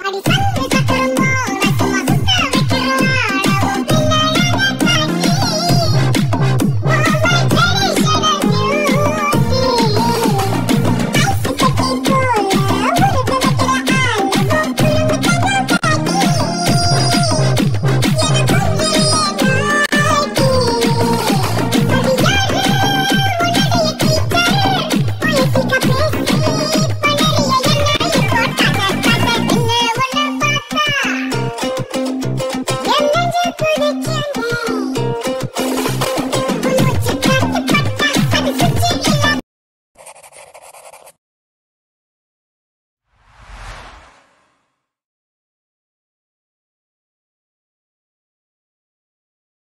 I'll be